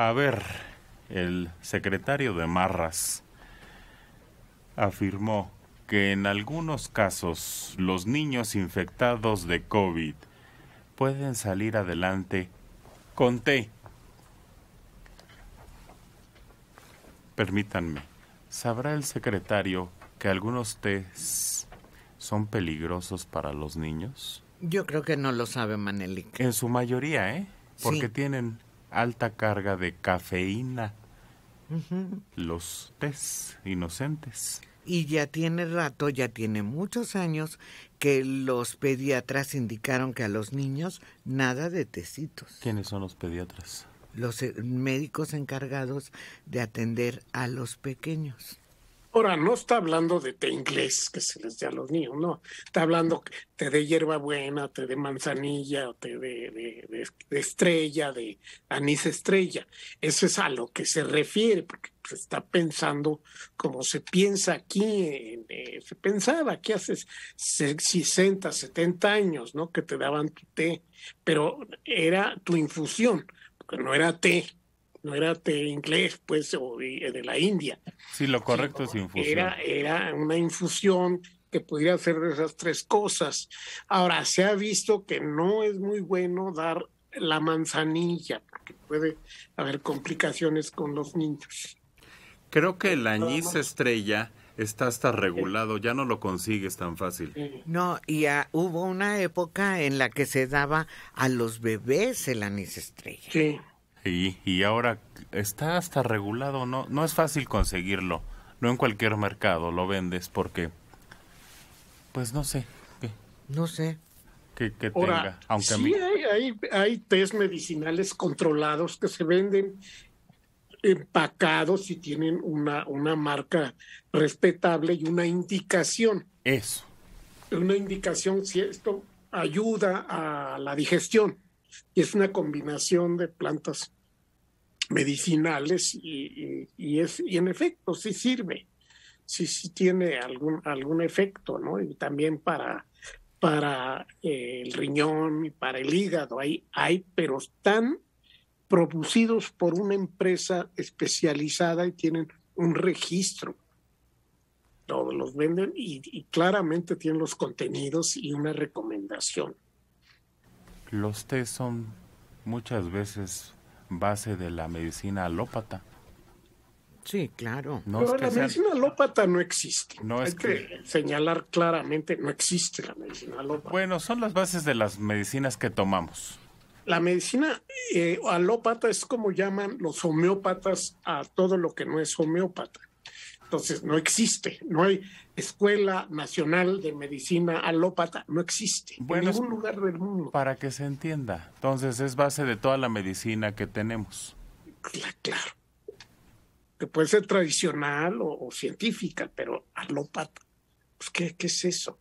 A ver, el secretario de Marras afirmó que en algunos casos los niños infectados de COVID pueden salir adelante con té. Permítanme, ¿sabrá el secretario que algunos tés son peligrosos para los niños? Yo creo que no lo sabe, Manelic. En su mayoría, ¿eh? Porque sí tienen alta carga de cafeína. Los tés inocentes. Y ya tiene rato, ya tiene muchos años que los pediatras indicaron que a los niños nada de tecitos. ¿Quiénes son los pediatras? Los médicos encargados de atender a los pequeños. Ahora, no está hablando de té inglés que se les da a los niños, no. Está hablando té de hierbabuena, té de manzanilla, té de estrella, de anís estrella. Eso es a lo que se refiere, porque se está pensando como se piensa aquí, se pensaba aquí hace 60, 70 años, ¿no? Que te daban tu té, pero era tu infusión, porque no era té. No era té inglés, pues, o de la India. Sí, lo correcto es infusión. Era una infusión que pudiera hacer esas tres cosas. Ahora, se ha visto que no es muy bueno dar la manzanilla, porque puede haber complicaciones con los niños. Creo que el anís estrella está hasta regulado, ya no lo consigues tan fácil. No, y hubo una época en la que se daba a los bebés el anís estrella. Sí. Y ahora está hasta regulado, no es fácil conseguirlo, no en cualquier mercado lo vendes porque, pues no sé. No sé. Que ahora, tenga, aunque sí, a mí... hay tés medicinales controlados que se venden empacados y tienen una marca respetable y una indicación. Eso. Una indicación si esto ayuda a la digestión. Y es una combinación de plantas medicinales y en efecto sí sirve, sí tiene algún efecto, ¿no? Y también para el riñón y para el hígado, hay, pero están producidos por una empresa especializada y tienen un registro. Todos los venden y claramente tienen los contenidos y una recomendación. Los tés son muchas veces base de la medicina alópata. Sí, claro. No, pero es que la medicina alópata no existe. No es que señalar claramente, no existe la medicina alópata. Bueno, son las bases de las medicinas que tomamos. La medicina alópata es como llaman los homeópatas a todo lo que no es homeópata. Entonces, no existe, no hay Escuela Nacional de Medicina Alópata, no existe en ningún lugar del mundo. Para que se entienda, entonces es base de toda la medicina que tenemos. Claro, que puede ser tradicional o científica, pero alópata, pues ¿qué es eso?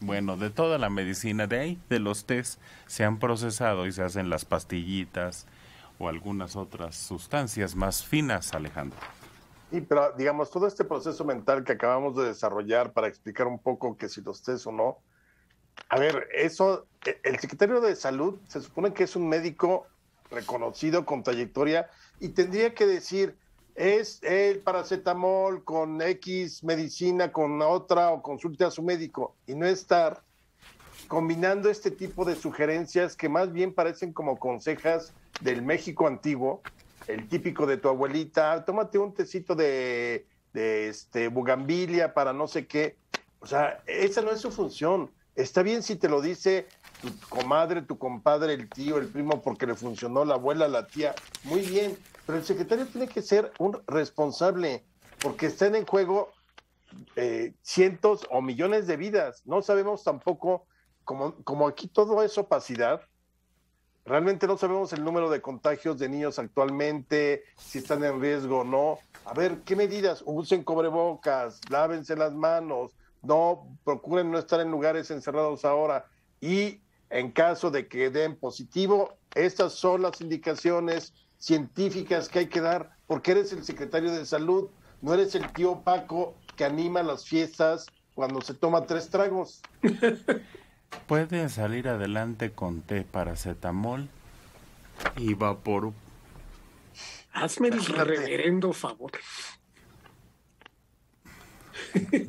Bueno, de toda la medicina de ahí, de los tés, se han procesado y se hacen las pastillitas o algunas otras sustancias más finas, Alejandro. Sí, pero digamos, todo este proceso mental que acabamos de desarrollar para explicar un poco que si los tés o no, a ver, eso, el secretario de Salud se supone que es un médico reconocido con trayectoria y tendría que decir, es el paracetamol con X medicina, con otra, o consulte a su médico, y no estar combinando este tipo de sugerencias que más bien parecen como consejas del México antiguo. El típico de tu abuelita, tómate un tecito de bugambilia para no sé qué. O sea, esa no es su función. Está bien si te lo dice tu comadre, tu compadre, el tío, el primo, porque le funcionó la abuela, la tía. Muy bien, pero el secretario tiene que ser un responsable, porque están en juego cientos o millones de vidas. No sabemos tampoco, como aquí todo es opacidad, realmente no sabemos el número de contagios de niños actualmente, si están en riesgo o no. A ver, ¿qué medidas? Usen cubrebocas, lávense las manos, no procuren no estar en lugares encerrados ahora. Y en caso de que den positivo, estas son las indicaciones científicas que hay que dar, porque eres el secretario de Salud, no eres el tío Paco que anima las fiestas cuando se toma 3 tragos. Pueden salir adelante con té, paracetamol y vaporub. Hazme el reverendo favor.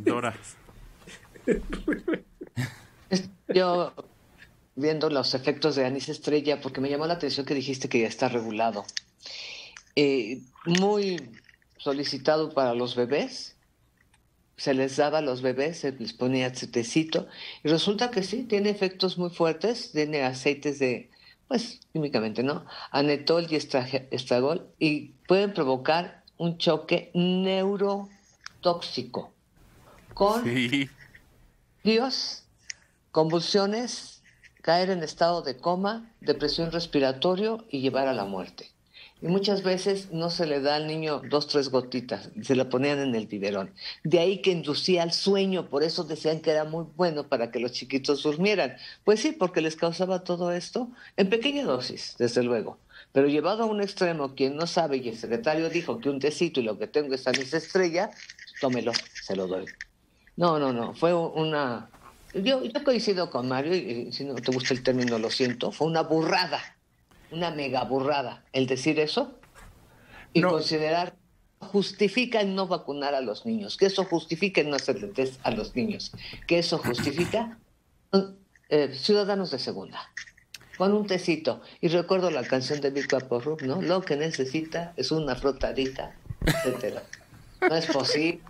Dora. Yo viendo los efectos de anís estrella, porque me llamó la atención que dijiste que ya está regulado. Muy solicitado para los bebés. Se les daba a los bebés, se les ponía cetecito. Y resulta que sí, tiene efectos muy fuertes. Tiene aceites de, pues, químicamente, ¿no? Anetol y estragol. Y pueden provocar un choque neurotóxico. Con fríos, convulsiones, caer en estado de coma, depresión respiratoria y llevar a la muerte. Y muchas veces no se le da al niño 2, 3 gotitas, se la ponían en el biberón. De ahí que inducía al sueño, por eso decían que era muy bueno para que los chiquitos durmieran. Pues sí, porque les causaba todo esto en pequeña dosis, desde luego. Pero llevado a un extremo, quien no sabe, y el secretario dijo que un tecito y lo que tengo es anís estrella, tómelo, se lo doy. No, fue una... Yo coincido con Mario, y si no te gusta el término, lo siento, fue una burrada. Una mega burrada el decir eso y considerar justifica el no vacunar a los niños, que eso justifica el no hacer el test a los niños, que eso justifica ciudadanos de segunda con un tecito. Y recuerdo la canción de Víctor Porrup, ¿no? Lo que necesita es una frotadita, etcétera. No es posible.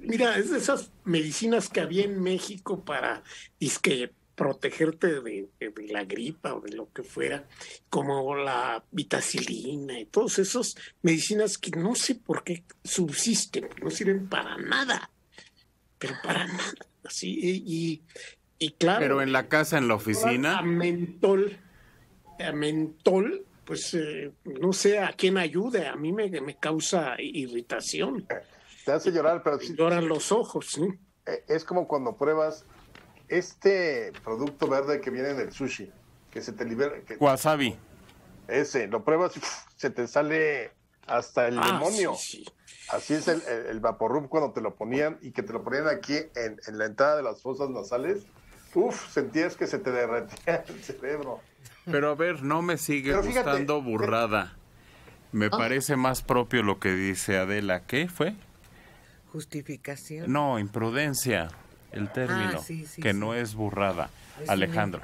Mira, es de esas medicinas que había en México para disque protegerte de la gripa o de lo que fuera, como la vitacilina y todas esas medicinas que no sé por qué subsisten, no sirven para nada, pero para nada. Así, y claro... Pero en la casa, en la oficina... A mentol, pues no sé a quién ayude, a mí me causa irritación. Te hace llorar, pero... Lloran los ojos, ¿sí? Es como cuando pruebas... Este producto verde que viene en el sushi, que se te libera... Wasabi. Ese, lo pruebas y se te sale hasta el demonio. Sí. Así es el Vaporub cuando te lo ponían, y que te lo ponían aquí en la entrada de las fosas nasales. Sentías que se te derretía el cerebro. Pero a ver, no me sigue gustando burrada. Me parece más propio lo que dice Adela. ¿Qué fue? Justificación. No, imprudencia. El término, sí, no es burrada, es Alejandro.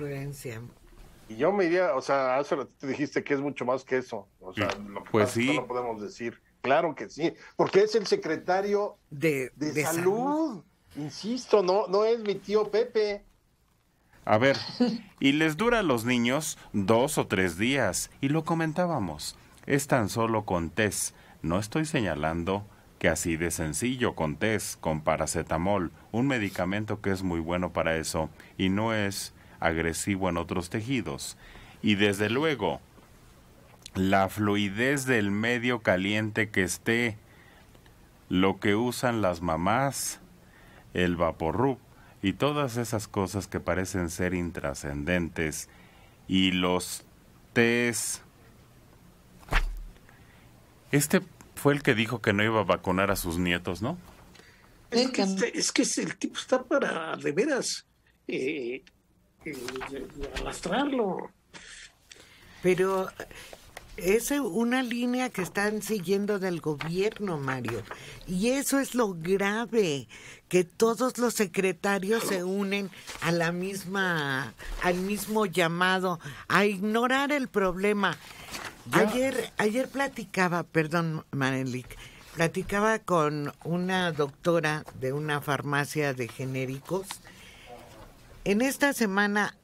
Y yo me diría, hace ratito dijiste que es mucho más que eso. Lo que no lo podemos decir. Claro que sí, porque es el secretario de salud. Insisto, no es mi tío Pepe. A ver, y les dura a los niños 2 o 3 días, y lo comentábamos. Es tan solo con test, no estoy señalando... que así de sencillo, con test, con paracetamol, un medicamento que es muy bueno para eso y no es agresivo en otros tejidos. Y desde luego, la fluidez del medio caliente que esté, lo que usan las mamás, el Vaporub y todas esas cosas que parecen ser intrascendentes, y los test. Este fue el que dijo que no iba a vacunar a sus nietos, ¿no? Es que el tipo está para, de veras, arrastrarlo. Pero es una línea que están siguiendo del gobierno, Mario. Y eso es lo grave, que todos los secretarios se unen a al mismo llamado, a ignorar el problema. Ayer platicaba con una doctora de una farmacia de genéricos. En esta semana,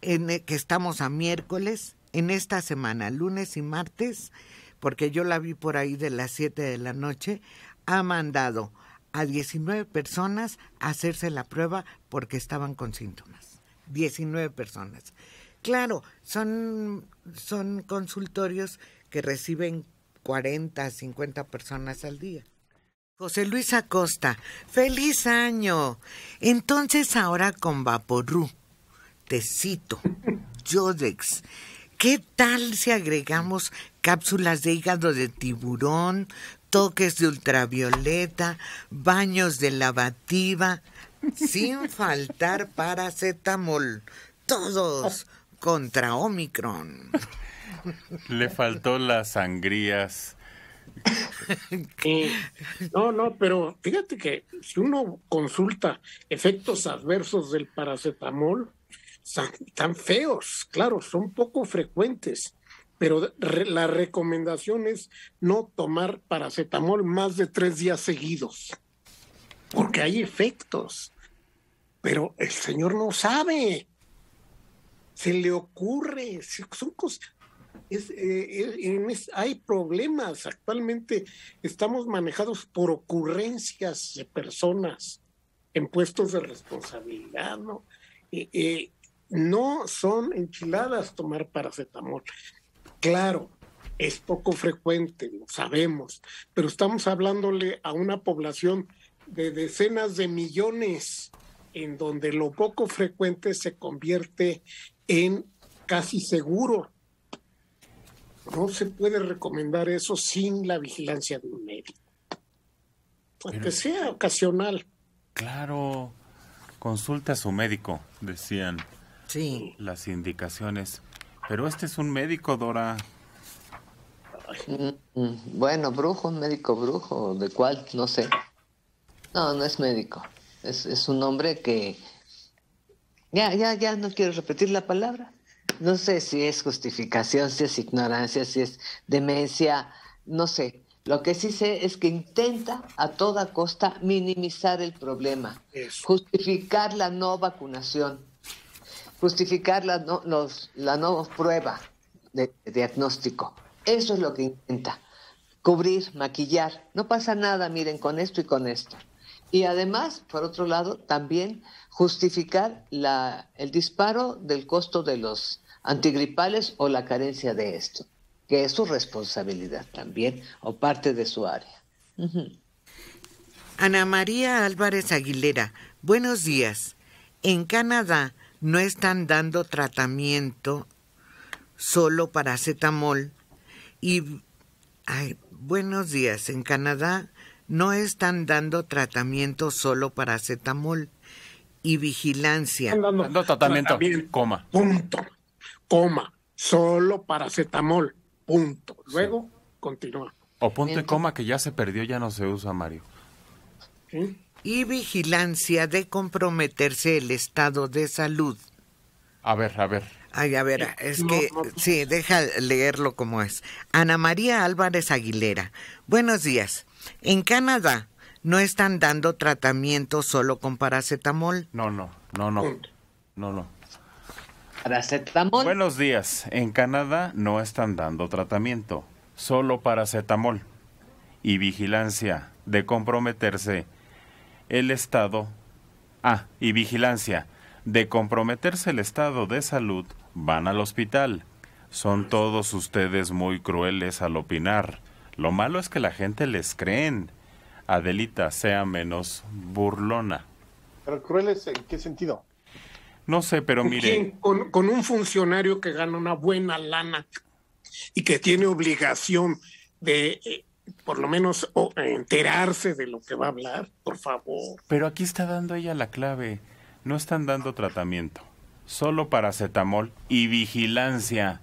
que estamos a miércoles, en esta semana, lunes y martes, porque yo la vi por ahí de las 7 de la noche, ha mandado a 19 personas a hacerse la prueba porque estaban con síntomas. 19 personas. Claro, son consultorios que reciben 40, 50 personas al día. José Luis Acosta, ¡feliz año! Entonces ahora con Vaporú, tecito, Yodex. ¿Qué tal si agregamos cápsulas de hígado de tiburón, toques de ultravioleta, baños de lavativa, sin faltar paracetamol? Todos contra Omicron. Le faltó las sangrías, No, pero fíjate que si uno consulta efectos adversos del paracetamol, están feos, claro, son poco frecuentes, pero la recomendación es no tomar paracetamol más de 3 días seguidos, porque hay efectos, pero el señor no sabe, se le ocurre, son cosas... hay problemas, actualmente estamos manejados por ocurrencias de personas en puestos de responsabilidad, ¿no? No son enchiladas tomar paracetamol. Claro, es poco frecuente, lo sabemos, pero estamos hablándole a una población de decenas de millones en donde lo poco frecuente se convierte en casi seguro. No se puede recomendar eso sin la vigilancia de un médico, aunque sea ocasional. Claro, consulta a su médico, decían las indicaciones. Pero este es un médico, Dora. Bueno, brujo, un médico brujo, ¿de cuál? No sé. No es médico. Es un hombre que... Ya no quiero repetir la palabra. No sé si es justificación, si es ignorancia, si es demencia, no sé. Lo que sí sé es que intenta a toda costa minimizar el problema, justificar la no vacunación, justificar la no prueba de diagnóstico. Eso es lo que intenta, cubrir, maquillar. No pasa nada, miren, con esto y con esto. Y además, por otro lado, también justificar el disparo del costo de los antigripales o la carencia de esto, que es su responsabilidad también o parte de su área. Ana María Álvarez Aguilera, buenos días. En Canadá no están dando tratamiento solo paracetamol y... En Canadá no están dando tratamiento solo paracetamol y vigilancia. Están dando tratamiento, coma. Punto. Solo paracetamol. Punto. Luego, continúa. O punto y coma que ya se perdió, ya no se usa, Mario. ¿Sí? Y vigilancia de comprometerse el estado de salud. A ver. Deja leerlo como es. Ana María Álvarez Aguilera. Buenos días. En Canadá no están dando tratamiento solo con paracetamol. No. Paracetamol. Buenos días. En Canadá no están dando tratamiento, solo paracetamol y vigilancia de comprometerse el estado. Y vigilancia de comprometerse el estado de salud. Van al hospital. Son todos ustedes muy crueles al opinar. Lo malo es que la gente les creen. Adelita, sea menos burlona. ¿Pero crueles en qué sentido? No sé, pero mire... Con un funcionario que gana una buena lana y que tiene obligación de, por lo menos, enterarse de lo que va a hablar, por favor. Pero aquí está dando ella la clave. No están dando tratamiento. Solo paracetamol y vigilancia.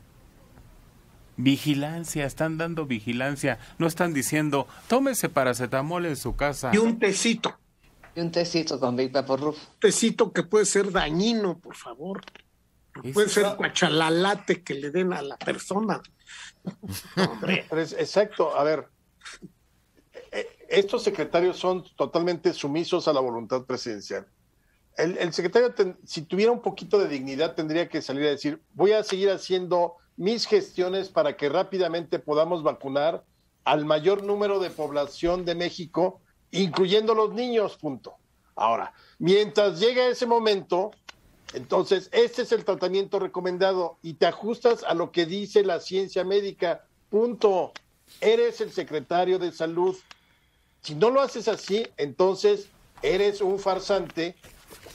Vigilancia, están dando vigilancia. No están diciendo, tómese paracetamol en su casa. Y un tecito con Víctor Porrup. Un tecito que puede ser dañino, por favor. Puede ser guachalalate que le den a la persona. Exacto, a ver. Estos secretarios son totalmente sumisos a la voluntad presidencial. El secretario, si tuviera un poquito de dignidad, tendría que salir a decir, voy a seguir haciendo mis gestiones para que rápidamente podamos vacunar al mayor número de población de México, incluyendo los niños, punto. Ahora, mientras llega ese momento, entonces, este es el tratamiento recomendado y te ajustas a lo que dice la ciencia médica, punto. Eres el secretario de salud. Si no lo haces así, entonces eres un farsante,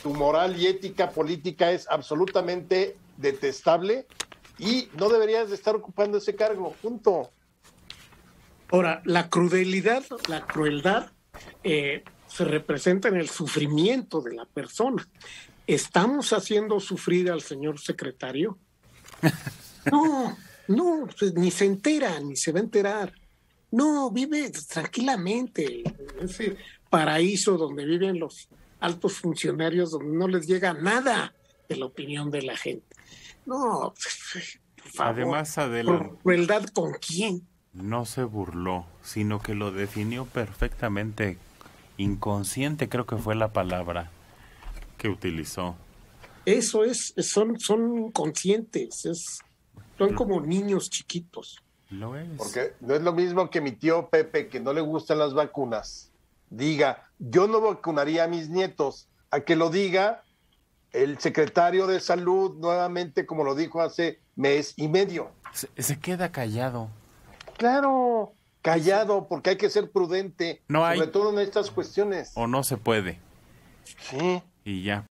tu moral y ética política es absolutamente detestable y no deberías de estar ocupando ese cargo, punto. Ahora, la crueldad se representa en el sufrimiento de la persona. ¿Estamos haciendo sufrir al señor secretario? No, ni se entera, ni se va a enterar. No, vive tranquilamente, ese paraíso donde viven los altos funcionarios, donde no les llega nada de la opinión de la gente. No, por favor. Además, adelante. ¿Por crueldad con quién? No se burló, sino que lo definió perfectamente. Inconsciente, creo que fue la palabra que utilizó. Eso es, son inconscientes, son como niños chiquitos. Lo es. Porque no es lo mismo que mi tío Pepe, que no le gustan las vacunas, diga, yo no vacunaría a mis nietos, a que lo diga el secretario de Salud nuevamente, como lo dijo hace mes y medio. Se queda callado. Claro, callado, porque hay que ser prudente, no hay... sobre todo en estas cuestiones. O no se puede. Sí. Y ya.